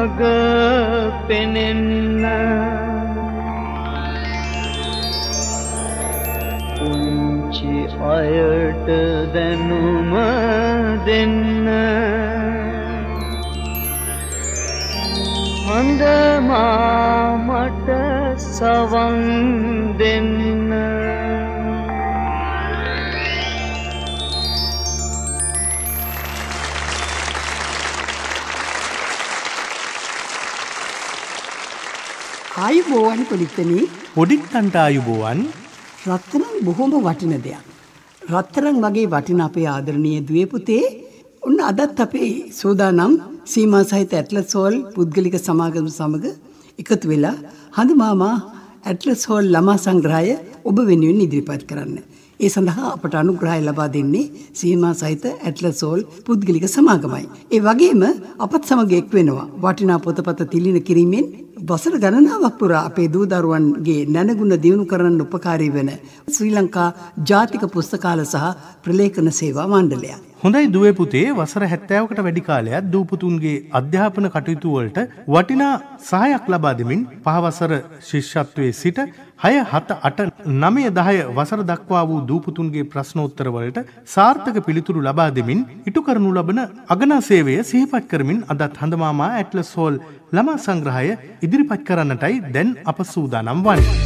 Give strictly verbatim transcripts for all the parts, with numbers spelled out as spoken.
ಮಗ ಪೆನೆನ್ನ ಉಂಚಿ ಆಯಟದನು ಮದೆನ್ನ ಮಂದ ಮಾಮಟ ಸವಂದೆನ್ನ ආයුබෝවන් පොලිතනේ පොඩිත්තන්ට ආයුබෝවන් රත්තරන් බොහොම වටින දෙයක්. රත්තරන් වගේ වටින අපේ ආදරණීය දුවේ පුතේ ඔන්න අදත් අපේ සෝදානම් සීමා සහිත ඇට්ලස් හෝල් පුද්ගලික සමාගම සමග එකතු වෙලා හඳ මාමා ඇට්ලස් හෝල් ළමා සංග්‍රහය ඔබ වෙනුවෙන් ඉදිරිපත් කරන්න. ඒ සඳහා අපට අනුග්‍රහය ලබා දෙන්නේ සීමා සහිත ඇට්ලස් හෝල් පුද්ගලික සමාගමයි. ඒ වගේම අපත් සමග එක් වෙනවා වටිනා පොතපත තිලින කිරීමෙන් වසර ගණනාවක් පුරා අපේ දූ දරුවන්ගේ නැනගුණ දියුණු කරන්න උපකාරී වෙන ශ්‍රී ලංකා ජාතික පුස්තකාල සහ ප්‍රලේඛන සේවා මණ්ඩලය. හොඳයි දුවේ පුතේ, වසර හැත්තෑවකට වැඩි කාලයක් දූ පුතුන්ගේ අධ්‍යාපන කටයුතු වලට වටිනා සහායක් ලබා දෙමින් පහවසර ශිෂ්‍යත්වයේ සිට හය හත අට නවය දහය වසර දක්වා වූ දූ පුතුන්ගේ ප්‍රශ්නෝත්තර වලට සාර්ථක පිළිතුරු ලබා දෙමින් ඉටු කරනු ලබන අගනා සේවය සිහිපත් කරමින් අදත් හඳ මාමා ඇට්ලස් හෝල් ළමා සංග්‍රහය ඉදිරිපත් කරන්නටයි දැන් අප සූදානම් වන්නේ.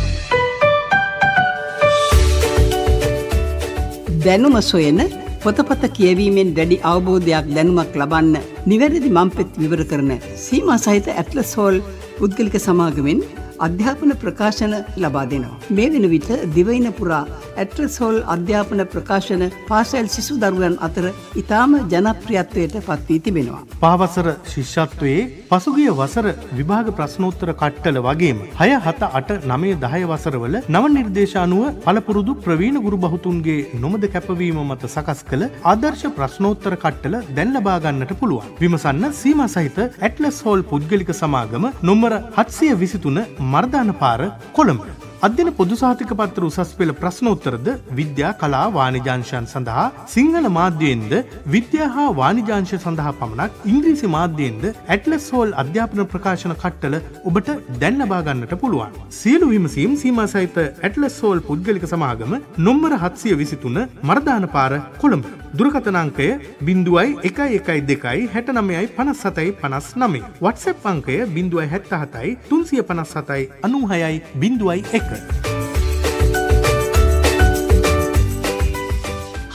දැනුම සොයන පොතපත කියවීමෙන් දැඩි අවබෝධයක් දැනුමක් ලබන්න නිවැරදි මම්පෙත් විවර කරන සීමා සහිත ඇට්ලස් හෝල් පුද්ගලික සමාගමෙන් අධ්‍යාපන ප්‍රකාශන ලබා දෙනවා. මේ වෙන විට දිවයින පුරා ඇට්ලස් හෝල් අධ්‍යාපන ප්‍රකාශන පාසල් සිසු දරුවන් අතර ඉතාම ජනප්‍රියත්වයට පත් වී තිබෙනවා. පහවසර ශිෂ්‍යත්වයේ පසුගිය වසර විභාග ප්‍රශ්නෝත්තර කට්ටල වගේම හය හත අට නවය දහය වසරවල නව නිර්දේශ අනුව පළපුරුදු ප්‍රවීණ ගුරු බහුතුන්ගේ නොමද කැපවීම මත සකස් කළ ආදර්ශ ප්‍රශ්නෝත්තර කට්ටල දැන් ලබා ගන්නට පුළුවන්. විමසන්න සීමා සහිත ඇට්ලස් හෝල් පුද්ගලික සමාගම නොම්බර හත්සිය විසිතුන මර්ධාන පාර කොළඹ. අධ්‍යන පොදු සාහිතික පත්‍ර උසස් පෙළ ප්‍රශ්නෝත්තරද විද්‍යා කලා වාණිජාංශයන් සඳහා සිංහල මාධ්‍යයෙන්ද විද්‍යා හා වාණිජාංශය සඳහා පමණක් ඉංග්‍රීසි මාධ්‍යයෙන්ද ඇට්ලස් හෝල් අධ්‍යාපන ප්‍රකාශන කට්ටල ඔබට දැන් ලබා ගන්නට පුළුවන්. සියලු විමසීම් සීමා සහිත ඇට්ලස් හෝල් පුද්ගලික සමාගම නොම්බර හත්සිය විසිතුන මර්ධාන පාර කොළඹ. දුරකථන අංකය බිංදුවයි එකයි එකයි දෙකයි හැට නමයයි පනස් සතයි පනස් නමය. වට්සැප් අංකය බිංදුවයි හැත්ත හතයි තුන්සිය පනස් සතයි අනූහයයි බිංදුවයි එක.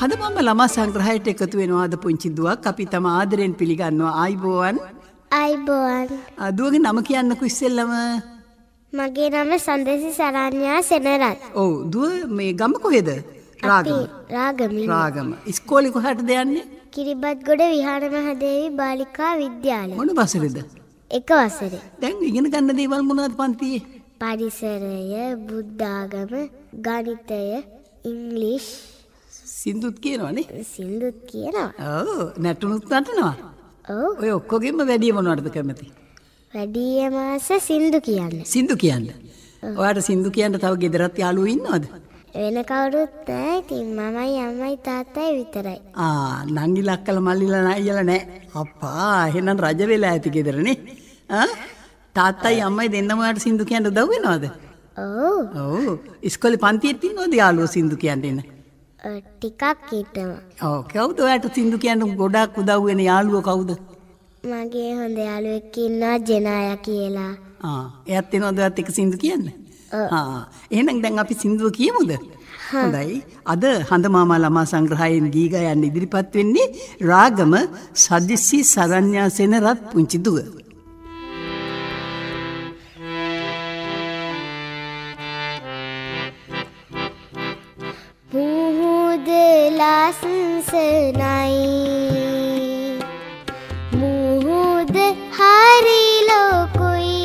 හද මම ළමා සංග්‍රහයට එකතු වෙනවාද පුංචි දුවක් අපි තම ආදරෙන් පිළිගන්නවා. ආයිබෝවන්. ආයිබෝවන්. දුවගේ නම කියන්නකෝ ඉස්සෙල්ලම. මගේ නම සන්දේසි සරඤ්ඤා සෙනරත්. ඔව් දුව මේ ගම කොහෙද? රාගම. රාගම. රාගම. ඉස්කෝලේ කොහටද යන්නේ? කිරිබත්ගොඩ විහාර මහදේවි බාලිකා විද්‍යාලය. මොන වසරේද? එක වසරේ. දැන් ඉගෙන ගන්න දේවල් මොනවද පන්තියේ? පරිසරය, බුද්ධාගම, ගණිතය, ඉංග්‍රීසි. සින්දුත් කියනවනේ. සින්දුත් කියනවා. ඔව්. නැටුනුත් නටනවා. ඔව්. ඔය ඔක්කොගෙම වැඩි මොනවටද කැමති? වැඩිම ආස සින්දු කියන්න. සින්දු කියන්න. ඔයාට සින්දු කියන්න තව ගෙදරත් යාළුවෝ ඉන්නවද? වෙන කවුරුත් නැහැ. ඉතින් මමයි අම්මයි තාත්තයි විතරයි. ආ නංගිලා අක්කලා මල්ලිලා නයියලා නැහැ. අප්පා එහෙනම් රජ වෙලා ඇති ගෙදරනේ. ආ තාත්තයි අම්මයි දෙන්නම ඔයාලට සින්දු කියන්න උදව් වෙනවද? ඔව්. ඔව්. ඉස්කෝලේ පන්තියේ තියෙනවද යාළුවෝ සින්දු කියන්න එන? ටිකක් හිටනවා. ඔව්. කවුද ඔයාලට සින්දු කියන්න ගොඩක් උදව් වෙන යාළුවෝ කවුද? මගේ හොඳ යාළුවෙක් ඉන්නවා ජෙනායා කියලා. ආ එයාත් එනවද ඔයාලට එක සින්දු කියන්න? එහෙනම් දැන් අපි සින්දුව කියමුද? හොඳයි. අද හඳ මාමා ළමා සංග්‍රහයෙන් ගී ගයන්න ඉදිරිපත් වෙන්නේ රාගම සදිසි සරඤ්ඤා සෙනරත් පුංචි දුව. මුහුද හරි ලෝකුයි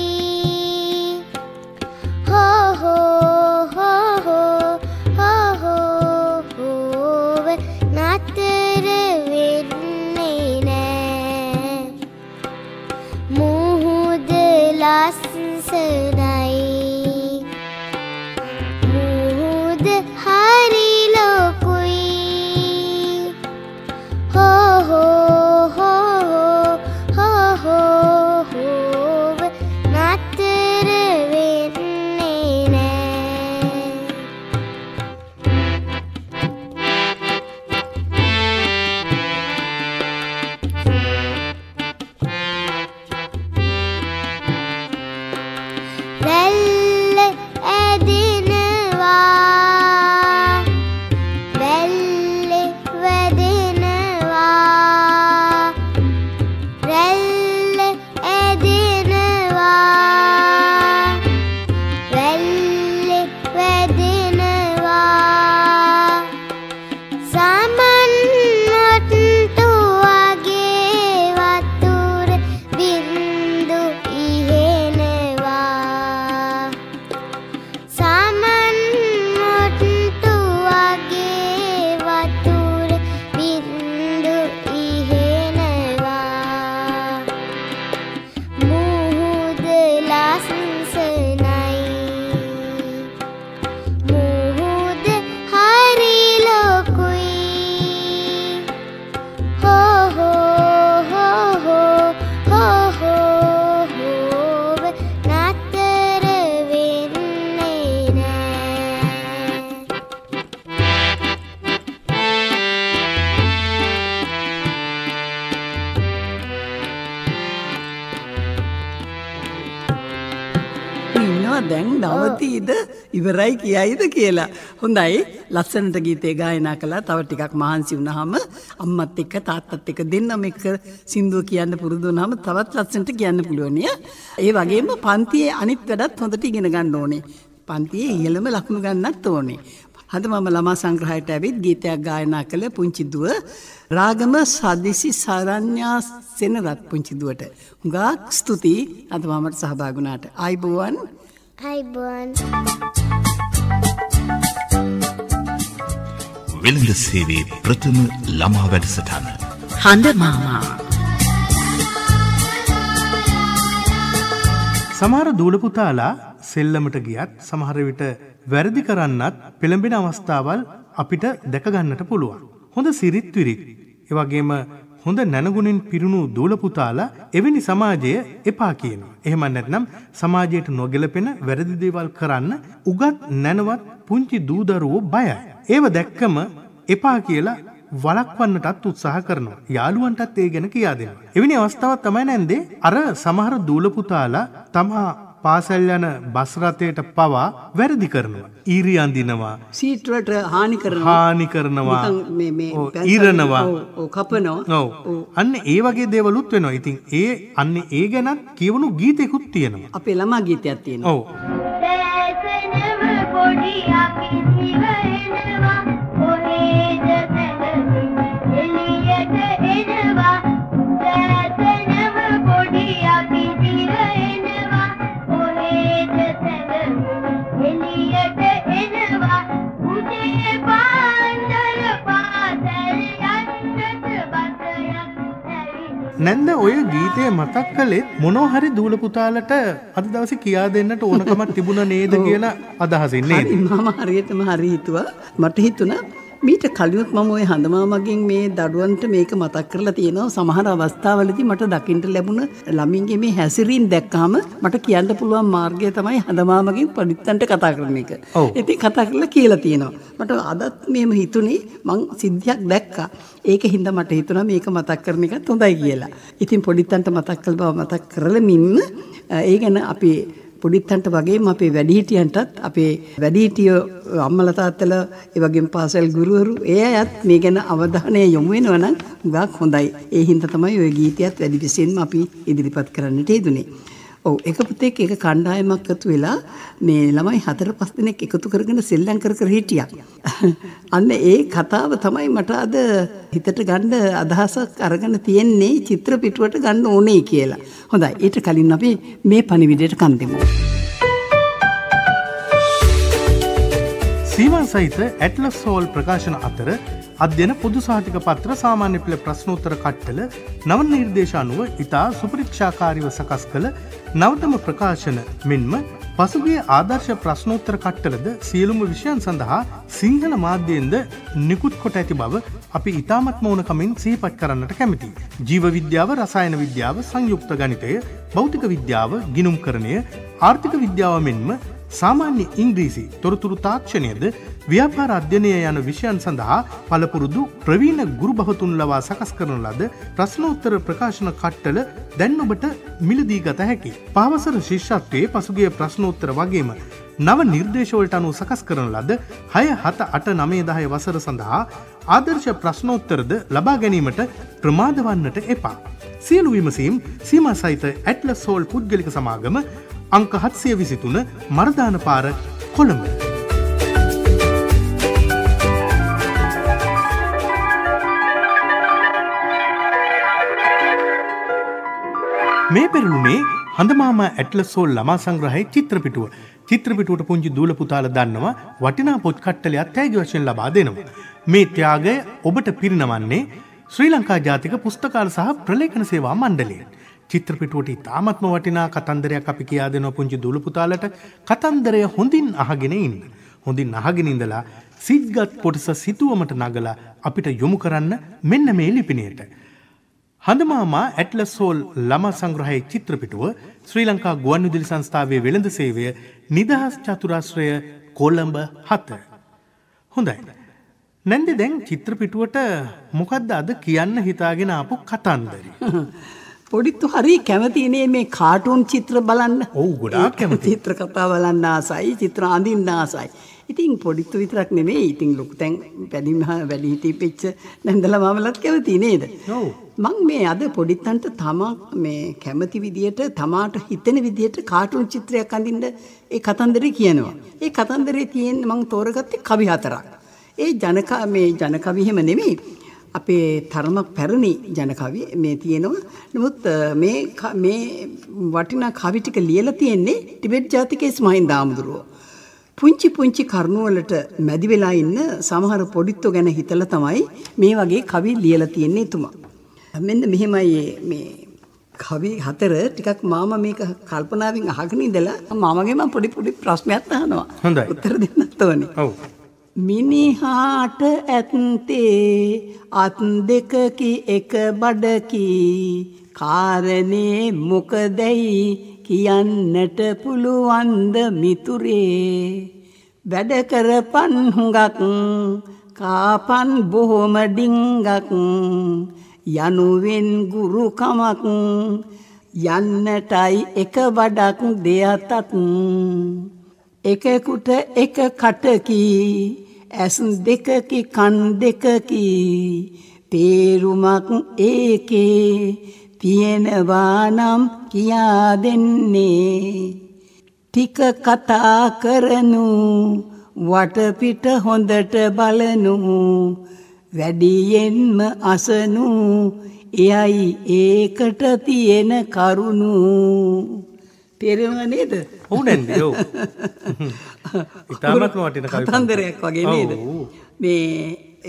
දැන් නවතීද ඉවරයි කියයිද කියලා. හොඳයි ලස්සනට ගීතේ ගායනා කළා. තව ටිකක් මහන්සි වුණාම අම්මත් එක්ක තාත්තත් එක්ක දෙන්නම එක්ක සින්දුව කියන්න පුරුදු වුණාම තවත් ලස්සනට කියන්න පුළුවන්. ඒ වගේම පන්තියේ අනිත් වැඩත් හොඳට ඉගෙන ගන්න ඕනේ. පන්තියේ ඉහළම ලකුණු ගන්නත් ඕනේ. හද මම ළමා සංග්‍රහයට ඇවිත් ගීතයක් ගායනා කළ පුංචි දුව රාගම සදිසි සරඤ්ඤා සෙනරත් පුංචි දුවට හුඟක් ස්තුතියි හද මමට සහභාගී වුණාට. ආයිබෝන් ආයිබෝන් වෙළඳ සේවයේ ප්‍රථම ළමා වැඩසටහන හඳ මාමා. සමහර දූල පුතාලා සෙල්ලමට ගියත් සමහර විට වැරදි කරන්නත් පෙළඹෙන අවස්ථාවල් අපිට දැක ගන්නට පුළුවන්. හොඳ සිරිත් විරිත් ඒ වගේම හොඳ නැනගුණින් පිරුණු දූල පුතාලා එවැනි සමාජයේ එපා කියනවා. එහෙම නැත්නම් සමාජයට නොගැලපෙන වැරදි දේවල් කරන්න උගත් නැනවත් පුංචි දූ දරුවෝ බයයි. ඒව දැක්කම එපා කියලා වළක්වන්නටත් උත්සාහ කරනවා. යාළුවන්ටත් ඒ ගැන කියා දෙනවා. එවැනි අවස්ථාවක් තමයි නැන්දේ අර සමහර දූල පුතාලා තමා පාසල් යන බස් රථයට පවා වැරදි කරනවා. ඊරි අඳිනවා. සීට් වලට හානි කරනවා. හානි කරනවා. මේ මේ ඊරනවා. ඔව් කපනවා. ඔව්. අන්න ඒ වගේ දේවලුත් වෙනවා. ඉතින් ඒ අන්න ඒ ගැනත් කියවුණු ගීතයක්ත් තියෙනවා. අපේ ළමා ගීතයක් තියෙනවා. ඔව්. දැසනව පොඩි අකිසි වෙනවා. කොහෙද තැනදී එළියට එනවා. දැසනව පොඩි අකිසි වෙනවා. නැන්ද ඔය ගීතය මතක් කළෙත් මොනෝ හරි දූල පුතාලට අද දවසේ කියා දෙන්නට ඕනකමක් තිබුණා නේද කියන අදහසින් නේද? මම හරියටම හරි හිතුවා. මට හිතුණා මීට කලිනුත් මම ওই හඳ මාමගෙන් මේ දඩුවන්ට මේක මතක් කරලා තියෙනවා. සමහර අවස්ථාවලදී මට දකින්න ලැබුණ ළමින්ගේ මේ හැසිරීම දැක්කාම මට කියන්න පුළුවන් මාර්ගය තමයි හඳ මාමගෙන් පණිත්තන්ට කතා කරන එක. ඉතින් කතා කරලා කියලා තියෙනවා. මට අදත් මෙහෙම හිතුනේ මං සිද්ධියක් දැක්කා. ඒකින්ද මට හිතුණා මේක මතක් කරන එකත් හොඳයි කියලා. ඉතින් පණිත්තන්ට මතක් කළ බව මතක් කරලමින් ඒ ගැන අපි පොඩිත්තන්ට වගේම අපේ වැඩිහිටියන්ටත් අපේ වැඩිහිටියෝ අම්මලා තාත්තලා ඒ වගේම පාසල් ගුරුවරු ඒ අයත් මේ ගැන අවධානය යොමු වෙනවා නම් ගොඩක් හොඳයි. ඒ හින්දා තමයි ওই ගීතයත් වැඩි විශේෂයෙන්ම අපි ඉදිරිපත් කරන්නට යෙදුනේ. ඔව් එක පුතෙක් එක කණ්ඩායමක් එකතු වෙලා මේ ළමයි හතර පහ දෙනෙක් එකතු කරගෙන සෙල්ලම් කර කර හිටියා. අන්න ඒ කතාව තමයි මට අද හිතට ගන්න අදහසක් අරගෙන තියෙන්නේ චිත්‍ර පිටුවට ගන්න ඕනේ කියලා. හොඳයි ඊට කලින් අපි මේ පණිවිඩයට කන් දෙමු. සීවන් සහිත ඇට්ලස් හෝල් ප්‍රකාශන අතර අධ්‍යන පොදු සහතික පත්‍ර සාමාන්‍ය පෙළ ප්‍රශ්නෝත්තර කට්ටල නව නිර්දේශ අනුව ඉතා සුපරීක්ෂාකාරීව සකස් කළ නවතම ප්‍රකාශන මෙන්ම පසුගිය ආදර්ශ ප්‍රශ්නෝත්තර කට්ටලද සියලුම විෂයන් සඳහා සිංහල මාධ්‍යයෙන්ද නිකුත් කොට ඇති බව අපි ඉතාමත්ම ඕනකමින් සිහිපත් කරන්නට කැමැතියි. ජීව විද්‍යාව, රසායන විද්‍යාව, සංයුක්ත ගණිතය, භෞතික විද්‍යාව, ගිණුම්කරණය, ආර්ථික විද්‍යාව මෙන්ම සාමාන්‍ය ඉංග්‍රීසි තොරතුරු තාක්ෂණයද ව්‍යාපාර අධ්‍යයනය යන විෂයන් සඳහා පළපුරුදු ප්‍රවීණ ගුරු බහතුන් ලවා සකස් කරන ලද ප්‍රශ්නෝත්තර ප්‍රකාශන කට්ටල දැන් ඔබට මිලදී ගත හැකියි. පාවසර ශිෂ්‍යත්වයේ පසුගිය ප්‍රශ්නෝත්තර වගේම නව නිර්දේශවලට අනුව සකස් කරන ලද හය හත අට නවය දහය වසර සඳහා ආදර්ශ ප්‍රශ්නෝත්තරද ලබා ගැනීමට ප්‍රමාද වන්නට එපා. සියලු විමසීම් සීමා සහිත ඇට්ලස් හෝල් පුද්ගලික සමාගම අංක හත්සිය විසි තුන මර්දාන පාර කොළඹ. මේ පෙරළුනේ හඳමාමා ඇට්ලස් හෝල් ළමා සංග්‍රහයේ චිත්‍රපිටුව. චිත්‍රපිටුවට පුංචි දූල පුතාලා දන්නවා වටිනා පොත් කට්ටලයක් තෑගි වශයෙන් ලබා දෙනවා. මේ ත්‍යාගය ඔබට පිරිනමන්නේ ශ්‍රී ලංකා ජාතික පුස්තකාල සහ ප්‍රලේඛන සේවා මණ්ඩලයෙන්. චිත්‍රපිටුවට ඉතාමත්ම වටිනා කතන්දරයක් අපි කියා දෙනවා පුංචි දූල පුතාලට. කතන්දරය හොඳින් අහගෙන ඉන්න. හොඳින් අහගෙන ඉඳලා සිත්ගත් කොටස සිතුවමට නගලා අපිට යොමු කරන්න මෙන්න මේ ලිපිණයට. හඳමාමා ඇට්ලස් හෝල් ළමා සංග්‍රහයේ චිත්‍රපිටුව ශ්‍රී ලංකා ගුවන්විදුලි සංස්ථාවේ වෙළඳ සේවය නිදහස් චතුරාශ්‍රය කොළඹ හත. හොඳයි. නැන්දේ දැන් චිත්‍රපිටුවට මොකද්ද අද කියන්න හිතාගෙන ආපු කතන්දරේ? පොඩිතු හරි කැමතිනේ මේ කාටුන් චිත්‍ර බලන්න. ඔව් ගොඩාක් කැමති. චිත්‍ර කතා බලන්න ආසයි, චිත්‍ර අඳින්න ආසයි. ඉතින් පොඩිතු විතරක් නෙමෙයි, ඉතින් ලොකු තැන් වැඩිම වැඩි හිටිපෙච්ච නැන්දලා මාමලත් කැමති නේද? ඔව්. මං මේ අද පොඩිත්තන්ට තමා මේ කැමති විදියට, තමාට හිතෙන විදියට කාටුන් චිත්‍රයක් අඳින්න ඒ කතන්දරේ කියනවා. ඒ කතන්දරේ තියෙන මං තෝරගත්තේ කවි හතරක්. ඒ ජනක මේ ජන කවි හැම නෙමෙයි. අපේ තරම පැරණි ජන කවි මේ තියෙනවා. නමුත් මේ මේ වටිනා කවි ටික ලියලා තියෙන්නේ ටිබෙට් ජාතිකයේ ස්මයින් දාමුදුරුවෝ. පුංචි පුංචි කරුණවලට මැදි වෙලා ඉන්න සමහර පොඩිත්තෝ ගැන හිතලා තමයි මේ වගේ කවි ලියලා තියෙන්නේ එතුමා. මෙන්න මෙහෙමයි මේ කවි හතර ටිකක් මාමා මේක කල්පනාවෙන් අහගෙන ඉඳලා මාමගෙන් මම පොඩි පොඩි ප්‍රශ්නයක් අහනවා. හොඳයි. උත්තර දෙන්නත් ඕනේ. ඔව්. මිනිහාට ඇත්තේ අත් දෙකකි එක බඩකි කාරණේ මොකදයි කියන්නට පුළුවන්ද මිතුරේ වැඩ කරපන් හුඟක් කාපන් බොහොම ඩිංගක් යනුවෙන් ගුරුකමක් යන්නටයි එක වඩක් දෙයතත් එකෙකුට එක කටකි ඇස් දෙකකි කන් දෙකකි පේරුමක් ඒකේ තියෙනවා නම් කියා දෙන්නේ ටික කතා කරනු වටපිට හොඳට බලනු වැඩියෙන්ම අසනු එයයි ඒකට තියෙන කරුණු තේරෙන්නේ නේද? ඔව් නේද? ඔව්. ඉතාමත් වටින කවි කතන්දරයක් වගේ නේද? මේ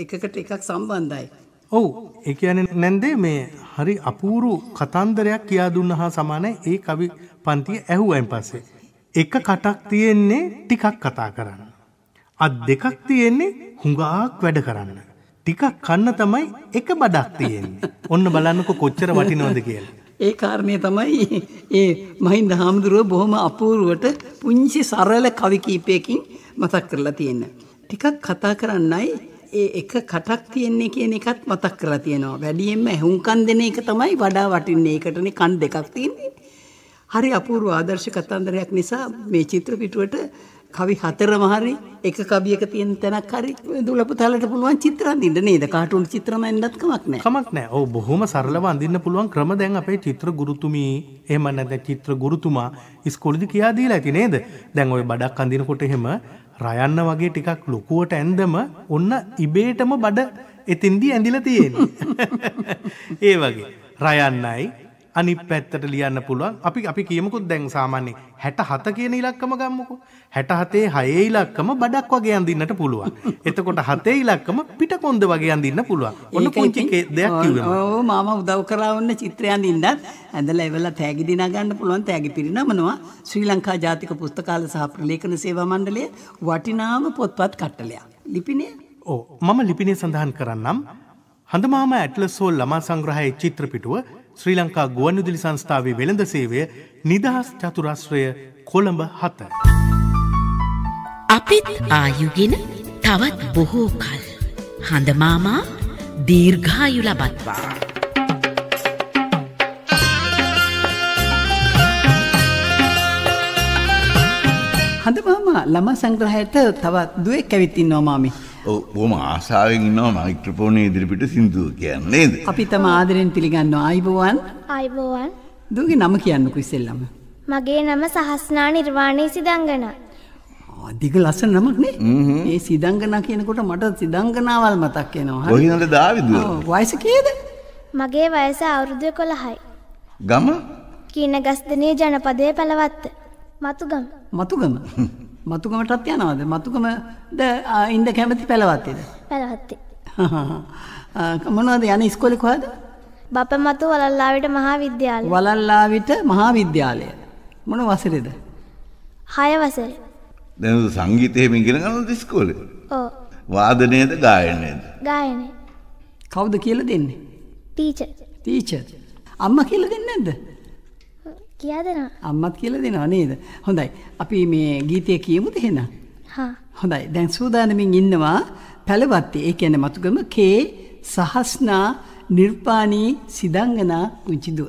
එකකට එකක් සම්බන්ධයි. ඔව්. ඒ කියන්නේ නැන්දේ මේ හරි අපූරු කතන්දරයක් කියා දුන්නා හා සමානයි ඒ කවි පන්තිය ඇහුවයින් පස්සේ. එක කටක් තියෙන්නේ ටිකක් කතා කරන්න. අත් දෙකක් තියෙන්නේ හුඟාක් වැඩ කරන්න. ටිකක් කන්න තමයි එක බඩක් තියෙන්නේ. ඔන්න බලන්නකො කොච්චර වටිනවද කියලා. ඒ කාරණේ තමයි ඒ මහින්ද හාමුදුරුවෝ බොහොම අපූර්වට පුංචි සරල කවි කීපයකින් මතක් කරලා තියෙන්නේ. ටිකක් කතා කරන්නයි ඒ එක කටක් තියෙන්නේ කියන එකත් මතක් කරලා තියෙනවා. වැඩියෙන්ම හුම්කන් දෙන එක තමයි වඩා වටින්නේ. ඒකටනේ කන් දෙකක් තියෙන්නේ. හරි අපූර්ව ආදර්ශ කතන්දරයක් නිසා මේ චිත්‍ර පිටුවට කවි හතරම හරි එක කවියක තියෙන තැනක් හරි දුලපතලට පුළුවන් චිත්‍ර අඳින්න නේද? කාටුන් චිත්‍රම අඳින්නත් කමක් නැහැ. කමක් නැහැ. ඔව් බොහොම සරලව අඳින්න පුළුවන් ක්‍රම දැන් අපේ චිත්‍ර ගුරුතුමී එහෙම නැත්නම් චිත්‍ර ගුරුතුමා ඉස්කෝලේදී කියා දීලා ඇති නේද? දැන් ওই බඩක් අඳිනකොට එහෙම රයන්න වගේ ටිකක් ලොකුවට ඇන්දම ඔන්න ඉබේටම බඩ එතින්දී ඇඳිලා තියෙන්නේ. ඒ වගේ රයන්නයි අනිත් පැත්තට ලියන්න පුළුවන්. අපි අපි කියමුකෝ දැන් සාමාන්‍ය හැට හත කියන ඉලක්කම ගමුකෝ. හැට හතේ හයේ ඉලක්කම බඩක් වගේ අඳින්නට පුළුවන්. එතකොට හතේ ඉලක්කම පිටකොන්ද වගේ අඳින්න පුළුවන්. ඔන්න පුංචි දෙයක් කිව්වම. ඔව් මාමා උදව් කරා ඔන්න චිත්‍රය අඳින්නත් ඇඳලා එවලා තෑගි දිනා ගන්න පුළුවන්. තෑගි පිරිනමනවා. ශ්‍රී ලංකා ජාතික පුස්තකාල සහ ප්‍රලේඛන සේවා මණ්ඩලයේ වටිනාම පොත්පත් කට්ටලයක්. ලිපිනේ. ඔව් මම ලිපිනේ සඳහන් කරන්නම්. හඳ මාමා ඇට්ලස් හෝල් ළමා සංග්‍රහයේ චිත්‍ර පිටුව ශ්‍රී ලංකා ගුවන්විදුලි සංස්ථාවේ වෙළඳ සේවය නිදහස් චතුරස්‍රය කොළඹ හත. අපිත් ආයුගෙන තවත් බොහෝ කල් හඳ මාමා දීර්ඝායු ලබත්වා. හඳ මාමා ළමා සංග්‍රහයට තවත් දුවෙක් ඇවිත් ඉන්නවා මාමි. බොහොම ආසාවෙන් ඉන්නවා මයික්‍රොෆෝනේ ඉදිරිපිට සින්දුව කියන්න නේද? අපි තම ආදරෙන් පිළිගන්නවා. ආයිබෝවන්. ආයිබෝවන්. දුවගේ නම කියන්නකෝ ඉස්සෙල්ලම. මගේ නම සහස්නා නිර්වාණේ සිදංගනා. ආ දිග ලස්සන නමක් නේ? මේ සිදංගනා කියනකොට මට සිදංගනාවල් මතක් වෙනවා. කොහිනද දාවිදුව? ඔව්. වයස කීයද? මගේ වයස අවුරුදු එකොළහයි. ගම? කීනගස්දනේ ජනපදයේ පළවත්ත. මතුගම. මතුගම. මතුගමටත් යනවාද? මතුගමද ඉන්න කැමති පළවත්තේද? පළවත්තේ. මොනවද යන්නේ ඉස්කෝලේ කොහද? බපමතු වලල්ලාවිට මහාවිද්‍යාලය. වලල්ලාවිට මහාවිද්‍යාලය. මොන වසරේද? හය වසරේ. දැන් සංගීතයේ මේ ඉගෙන ගන්නවද ඉස්කෝලේ? ඔව්. වාදනයේද ගායනයේද? ගායනයේ. කවුද කියලා දෙන්නේ? ටීචර්. ටීචර්. අම්මා කියලා දෙන්නේ නැද්ද? කියා දෙනවා. අම්මත් කියලා දෙනවා නේද? හොඳයි. අපි මේ ගීතය කියමුද එහෙනම්? හා. හොඳයි. දැන් සූදානමින් ඉන්නවා පළවත්තේ. ඒ කියන්නේ මතුගම කේ සහස්නා නිර්පාණී සිදංගනා කුංචිදුව.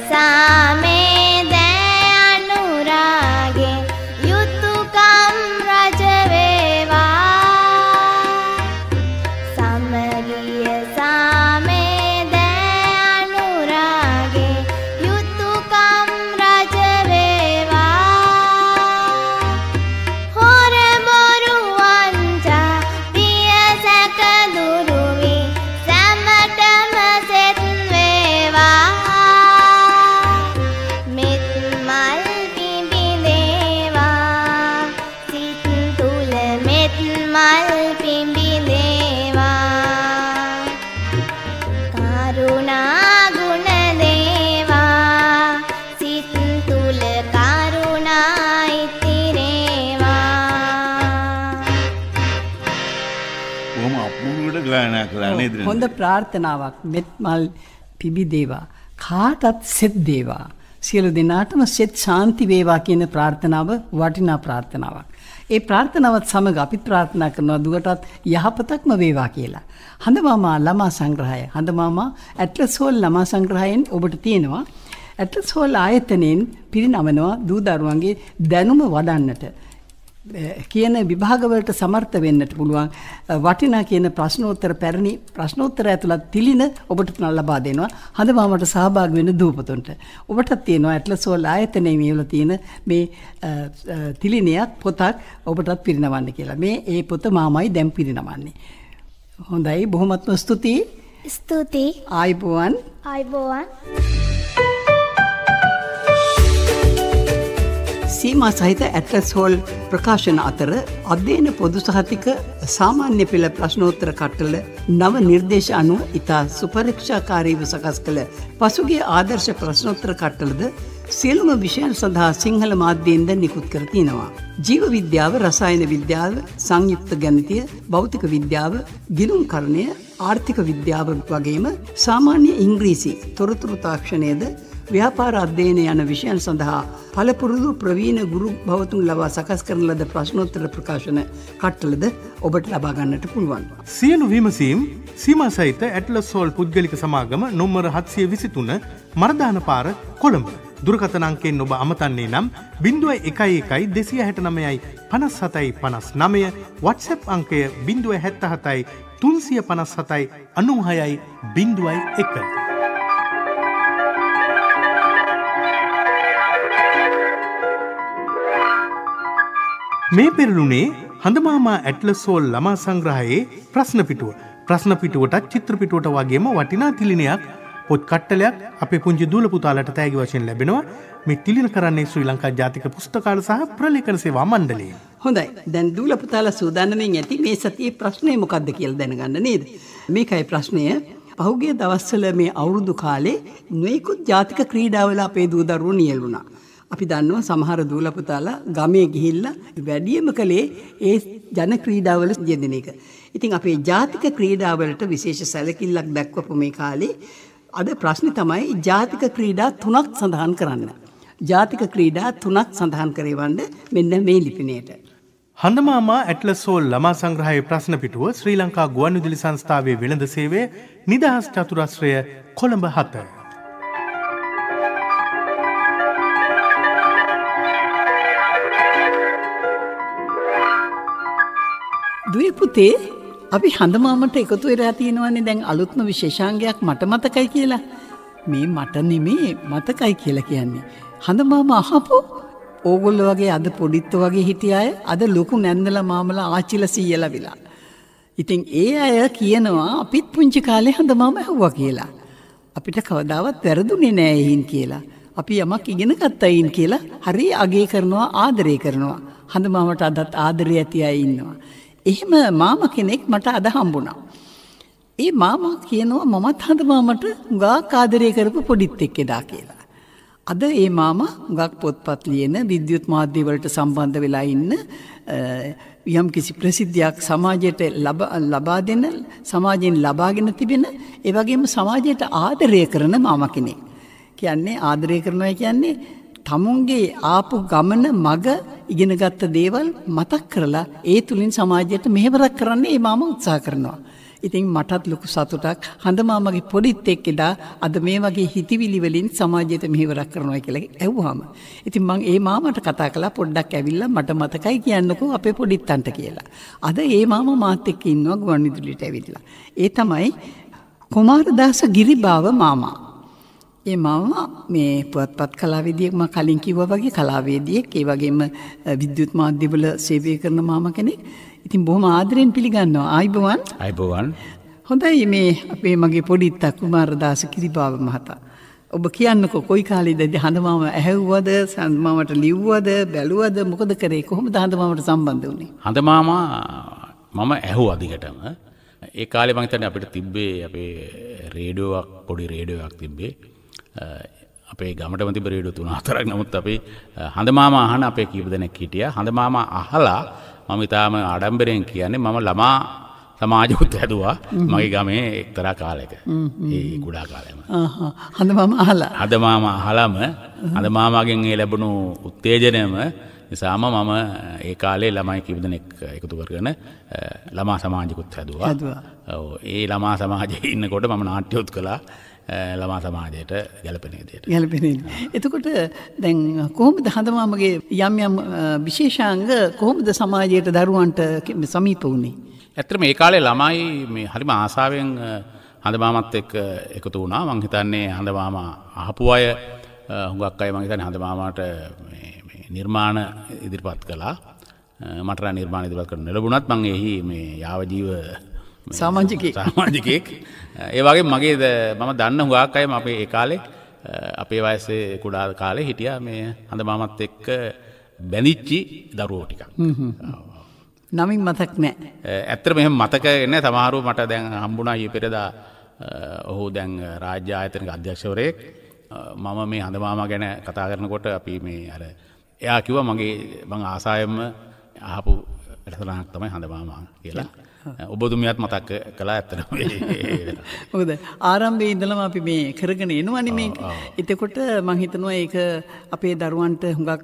बसा में दयानुरागे युतु कम रजवेवा समरिय सा में दयानुरागे युतु कम रजवेवा होर मोरु अंजा पिय सक दुरुवी समटम से හොඳ ප්‍රාර්ථනාවක් මෙත්මල් පිබි දේවා කාටත් සෙත් දේවා සියලු දෙනාටම සෙත් ශාන්ති වේවා කියන ප්‍රාර්ථනාව වටිනා ප්‍රාර්ථනාවක් ඒ ප්‍රාර්ථනාවත් සමග අපි ප්‍රාර්ථනා කරනවා දුවටත් යහපතක්ම වේවා කියලා හඳ මාමා ළමා සංග්‍රහය හඳ මාමා ඇට්ලස් හෝල් ළමා සංග්‍රහයෙන් ඔබට තියෙනවා ඇට්ලස් හෝල් ආයතනයෙන් පිරිනමනවා දූ දරුවන්ගේ දැනුම වඩන්නට කියන විභාගවලට සමර්ථ වෙන්නට පුළුවන් වටිනා කියන ප්‍රශ්නෝත්තර පැරණි ප්‍රශ්නෝත්තර ඇතුළත් තිලින ඔබට ලබා දෙනවා හඳ මාමට සහභාගී වෙන දූපතුන්ට ඔබටත් තියෙනවා ඇට්ලස් හෝල් ආයතනයේ මේවල තියෙන මේ තිලිනයක් පොතක් ඔබටත් පිරිනවන්න කියලා මේ ඒ පොත මාමයි දැන් පිරිනවන්නේ හොඳයි බොහොමත්ම ස්තුතියි ස්තුතියි ආයිබෝවන් ආයිබෝවන් සීමා සහිත ඇට්ලස් හෝල් ප්‍රකාශන අතර අධ්‍යයන පොදු සහතික සාමාන්‍ය පෙළ ප්‍රශ්නෝත්තර කට්ටල නව නිර්දේශ අනුව ඉතා සුපරීක්ෂාකාරීව සකස් කළ පසුගිය ආදර්ශ ප්‍රශ්නෝත්තර කට්ටලද සියලුම විෂයන් සඳහා සිංහල මාධ්‍යයෙන්ද නිකුත් කර තිනවා. ජීව විද්‍යාව, රසායන විද්‍යාව, සංයුක්ත ගණිතය, භෞතික විද්‍යාව, ගිණුම්කරණය, ආර්ථික විද්‍යාව වගේම සාමාන්‍ය ඉංග්‍රීසි තොරතුරු තාක්ෂණයද ව්‍යාපාර අධ්‍යයනය යන විෂයන් සඳහා පළපුරුදු ප්‍රවීණ ගුරු භවතුන් ලවා සකස් කරන ලද ප්‍රශ්නෝත්තර ප්‍රකාශන කට්ටලද ඔබට ලබා ගන්නට පුළුවන්. සියලු විමසීම් සීමා සහිත ඇට්ලස් හෝල් පුද්ගලික සමාගම නම්බර හත් විසිතුන මර්දාන පාර කොළඹ. දුරකථන අංකයෙන් ඔබ අමතන්නේ නම් ज़ीरो एक एक दो छह नौ पाँच सात पाँच नौ WhatsApp අංකය ज़ीरो सात सात तीन पाँच सात नौ छह ज़ीरो एक මේ පෙරළුනේ හඳමාමා ඇට්ලස් හෝල් ළමා සංග්‍රහයේ ප්‍රශ්න පිටුව. ප්‍රශ්න පිටුවටත් චිත්‍ර පිටුවට වගේම වටිනා තිලිනයක් පොත් කට්ටලයක් අපේ පුංචි දූල පුතාලට තෑගි වශයෙන් ලැබෙනවා. මේ තිලින කරන්නේ ශ්‍රී ලංකා ජාතික පුස්තකාල සහ ප්‍රලේඛන සේවා මණ්ඩලයෙන්. හොඳයි. දැන් දූල පුතාලා සූදානම්ෙන් ඇති මේ සතියේ ප්‍රශ්නේ මොකක්ද කියලා දැනගන්න නේද? මේකයි ප්‍රශ්නය. පහුගිය දවස්වල මේ අවුරුදු කාලේ නොයෙකුත් ජාතික ක්‍රීඩාවල අපේ දූ දරුවෝ නියැල් වුණා. අපි දන්නවා සමහර දූල පුතාලා ගමේ ගිහිල්ලා වැඩියම කලේ ඒ ජන ක්‍රීඩාවල යෙදෙන එක. ඉතින් අපේ ජාතික ක්‍රීඩාවලට විශේෂ සැලකිල්ලක් දක්වපු මේ කාලේ අද ප්‍රශ්නේ තමයි ජාතික ක්‍රීඩා තුනක් සඳහන් කරන්න. ජාතික ක්‍රීඩා තුනක් සඳහන් කරවන්න මෙන්න මේ ලිපිණයට. හඳමාමා ඇට්ලස් හෝල් ළමා සංග්‍රහයේ ප්‍රශ්න පිටුව ශ්‍රී ලංකා ගුවන්විදුලි සංස්ථාවේ වෙළඳ සේවයේ නිදහස් චතුරස්‍රය කොළඹ හත. දුවේ පුතේ අපි හඳමාමට එකතු වෙලා තියෙනවානේ දැන් අලුත්ම විශේෂාංගයක් මට මතකයි කියලා. මේ මට නෙමේ මතකයි කියලා කියන්නේ. හඳමාම අහපෝ ඕගොල්ලෝ වගේ අද පොඩිත්තු වගේ හිටිය අය අද ලොකු නැන්දලා මාමලා ආච්චිලා සීයලා විලා. ඉතින් ඒ අය කියනවා අපිත් පුංචි කාලේ හඳමාම ඇහුවා කියලා. අපිට කවදාවත් වැරදුනේ නෑ එයින් කියලා. අපි යමක් ඉගෙන ගත්තා එයින් කියලා හරි අගය කරනවා ආදරය කරනවා. හඳමාමට අදත් ආදරය ඇති අය ඉන්නවා. එහෙම මාම කෙනෙක් මට අද හම්බුණා. ඒ මාමා කියනවා මමත් හඳමාමට හුඟක් ආදරය කරපු පොඩිත් එක්ක එදා කියලා. අද ඒ මාමා හුඟක් පොත්පත් ලියන විද්‍යුත් මාධ්‍ය වලට සම්බන්ධ වෙලා ඉන්න යම් කිසි ප්‍රසිද්ධියක් සමාජයට ලබා දෙන සමාජයෙන් ලබාගෙන තිබෙන ඒ වගේම සමාජයට ආදරය කරන මාමා කෙනෙක්. කියන්නේ ආදරය කරනවා කියන්නේ තමුන්ගේ ආපු ගමන මග ඉගෙනගත්ත දේවල් මතක් කරලා ඒ තුලින් සමාජයට මෙහෙවරක් කරන්න මේ මාම උත්සාහ කරනවා. ඉතින් මටත් ලොකු සතුටක් හඳ මාමගේ පොඩිත් එක්ක ඉඳලා අද මේ වගේ හිතවිලි වලින් සමාජයට මෙහෙවරක් කරනවා කියලා ඇහුවාම ඉතින් මම ඒ මාමට කතා කළා පොඩ්ඩක් ඇවිල්ලා මට මතකයි කියන්නකෝ අපේ පොඩිත්තන්ට කියලා. අද ඒ මාමා මාත් එක්ක ඉන්නවා ගුවන් විදුලියට ඇවිල්ලා. ඒ තමයි කුමාරදාස ගිරිබාව මාමා. ඒ මාමා මේ පුවත්පත් කලාවේදියෙක් මම කලින් කිව්වා වගේ කලාවේදියෙක් ඒ වගේම විද්‍යුත් මාධ්‍යවල සේවය කරන මාමා කෙනෙක්. ඉතින් බොහොම ආදරෙන් පිළිගන්නවා. ආයිබෝවන්. ආයිබෝවන්. හොඳයි මේ අපේ මගේ පොඩිත්තා කුමාරදාස කිරිබාව මහතා. ඔබ කියන්නකෝ කොයි කාලේද හඳ මාමා ඇහුවද හඳ මාමට ලිව්වද බැලුවද මොකද කරේ කොහොමද හඳ මාමට සම්බන්ධ වුනේ? හඳ මාමා මම ඇහුවා දිගටම. ඒ කාලේ මම හිතන්නේ අපිට තිබ්බේ අපේ රේඩියෝවක් පොඩි රේඩියෝවක් තිබ්බේ. අපේ ගමටම තිබ්බ රේඩියෝ තුන හතරක්. නමුත් අපි හඳ මාමා අහන අපේ කීප දෙනෙක් හිටියා. හඳ මාමා අහලා මම ඊටාම ආඩම්බරයෙන් කියන්නේ මම ළමා සමාජුත් හැදුවා මගේ ගමේ එක්තරා කාලයක. ඒ කුඩා කාලේම. ආහ හඳ මාමා අහලා. හඳ මාමා අහලම හඳ මාමාගෙන් ඒ ලැබුණු උත්තේජනයම නිසාම මම ඒ කාලේ ළමයි කීප දෙනෙක් එකතු කරගෙන ළමා සමාජිකුත් හැදුවා. ඔව් ඒ ළමා සමාජයේ ඉන්නකොට මම නාට්‍යොත් කළා. ළමා සමාජයට ගැලපෙන විදියට. ගැලපෙන. එතකොට දැන් කොහොමද හඳ මාමගේ යම් යම් විශේෂාංග කොහොමද සමාජයට දරුවන්ට සමීප වුනේ? ඇත්තටම ඒ කාලේ ළමයි මේ හරිම ආසාවෙන් හඳ මාමත් එක්ක එකතු වුණා. මම හිතන්නේ හඳ මාමා අහපු අය හුඟක් අය මම හිතන්නේ හඳ මාමාට මේ මේ නිර්මාණ ඉදිරිපත් කළා. මටරා නිර්මාණ ඉදිරිපත් කරන්න ලැබුණත් මම එහි මේ යාව ජීව සමාජිකයෙක් සමාජිකයෙක් ඒ වගේ මගේ මම දන්න හුඟක් අය අපේ ඒ කාලේ අපේ වයසේ කුඩා කාලේ හිටියා මේ හඳ මාමත් එක්ක බැඳිච්චි දරුවෝ ටිකක්. නමින් මතක් නැහැ. ඇත්තටම එහෙම මතක නැහැ. සමහරව මට දැන් හම්බුණා ඊ පෙරදා ඔහු දැන් රාජ්‍ය ආයතනක අධ්‍යක්ෂවරයෙක්. මම මේ හඳ මාමා ගැන කතා කරනකොට අපි මේ අර එයා කිව්වා මගේ මං ආසාවෙන්ම අහපු වැඩසටහනක් තමයි හඳ මාමා කියලා. ඔබතුමියත් මතක් කළා ඇත්තටම. මොකද ආරම්භයේ ඉඳලම අපි මේ කරගෙන එනවනේ මේක. එතකොට මම හිතනවා ඒක අපේ දරුවන්ට හුඟක්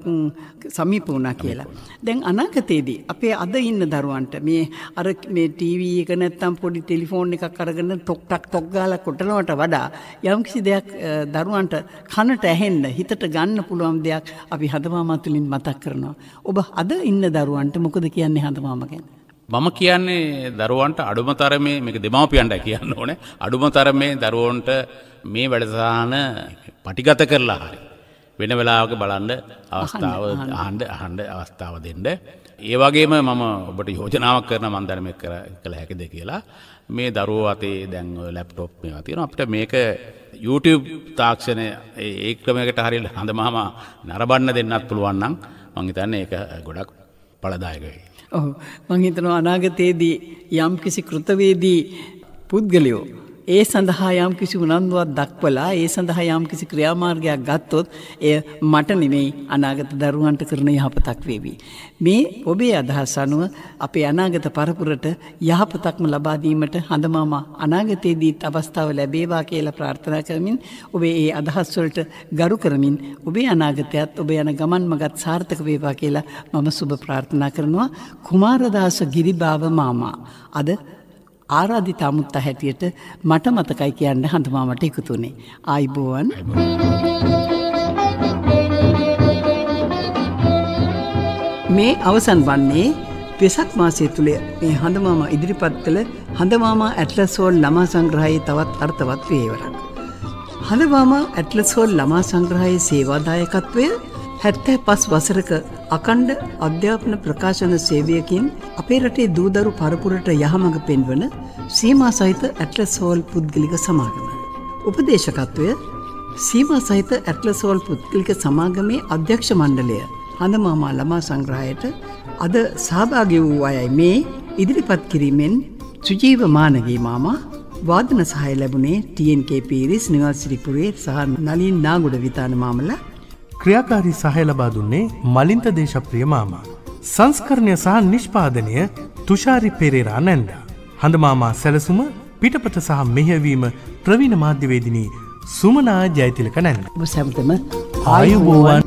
සමීප වුණා කියලා. දැන් අනාගතයේදී අපේ අද ඉන්න දරුවන්ට මේ අර මේ ටීවී එක නැත්තම් පොඩි ටෙලිෆෝන් එකක් අරගෙන ටොක් ටක් ටොක් ගාලා කොටනවට වඩා යම්කිසි දෙයක් දරුවන්ට කනට ඇහෙන්න හිතට ගන්න පුළුවන් දෙයක් අපි හඳ මාමා තුලින් මතක් කරනවා. ඔබ අද ඉන්න දරුවන්ට මොකද කියන්නේ හඳ මාමා ගැන? මම කියන්නේ දරුවන්ට අඩුම තරමේ මේක දෙමාපියන්ට කියන්න ඕනේ. අඩුම තරමේ දරුවන්ට මේ වැඩසටහන පටිගත කරලා හරි වෙන වෙලාවක බලන්න අවස්ථාව අහන්න අහන්න අවස්ථාව දෙන්න. ඒ වගේම මම ඔබට යෝජනාවක් කරන මම දැන් මේක කළ හැකිද කියලා. මේ දරුවෝ අතේ දැන් ලැප්ටොප් මේවා තියෙනවා. අපිට මේක YouTube තාක්ෂණය ඒ ක්‍රමයකට හරියට හඳ මාමා නරඹන්න දෙන්නත් පුළුවන් නම් මම හිතන්නේ ඒක ගොඩක් ඵලදායක වෙයි. ඔව් මම හිතනවා අනාගතයේදී යම් කිසි කෘතවේදී පුද්ගලයෝ ඒ සඳහා යම් කිසි උනන්දුවක් දක්වලා ඒ සඳහා යම් කිසි ක්‍රියාමාර්ගයක් ගත්තොත් එය මට නෙමෙයි අනාගත දරුවන්ට කරන යහපතක් වේවි. මේ ඔබේ අදහස අනුව අපේ අනාගත පරපුරට යහපතක්ම ලබා දීමට හඳ මාමා අනාගතයේදීත් අවස්ථාව ලැබේවා කියලා ප්‍රාර්ථනා කරමින් ඔබේ ඒ අදහස් වලට ගරු කරමින් ඔබේ අනාගතයත් ඔබ යන ගමන් මගත් සාර්ථක වේවා කියලා මම සුබ ප්‍රාර්ථනා කරනවා. කුමාරදාස ගිරිබාව මාමා අද ආරාධිතා මුත්තා හැටියට මට මතකයි කියන්න හඳ මාමට එකතු වුණේ. ආයිබෝවන්. මේ අවසන් වන්නේ වෙසක් මාසය තුල මේ හඳ මාමා ඉදිරිපත් කළ හඳ මාමා ඇට්ලස් හෝල් ළමා සංග්‍රහයේ තවත් අර්ථවත් වේවරක්. හඳ මාමා ඇට්ලස් හෝල් ළමා සංග්‍රහයේ සේවාදායකත්වය හැත්තෑ පස් වසරක අකණ්ඩ අධ්‍යාපන ප්‍රකාශන සේවයකින් අපේ රටේ දූදරු පරපුරට යහමඟ පෙන්වන සීමා සහිත ඇට්ලස් හෝල් පුද්ගලික සමාගම. උපදේශකත්වය සීමා සහිත ඇට්ලස් හෝල් පුද්ගලික සමාගමේ අධ්‍යක්ෂ මණ්ඩලය හඳ මාමා ළමා සංග්‍රහයට අද සහභාගී වූ අයයි මේ ඉදිරිපත් කිරීමෙන් සුජීව මානගේ මාමා, වාදන සහාය ලැබුණේ ටී එන් කේ පීරිස්, නිවාසිරිපුරේ සහ නලින් නාගොඩ විතාන මාමලා. ක්‍රියාකාරී සහය ලබා දුන්නේ මලින්ත දේශප්‍රිය මාමා. සංස්කරණය සහ නිෂ්පාදනය තුෂාරි පෙරේරා නැන්දා. හඳ මාමා සැලසුම පිටපත සහ මෙහෙයවීම ප්‍රවීණ මාධ්‍යවේදිනී සුමනා ජයතිලක නැන්දා. ඔබ සැමටම ආයුබෝවන්.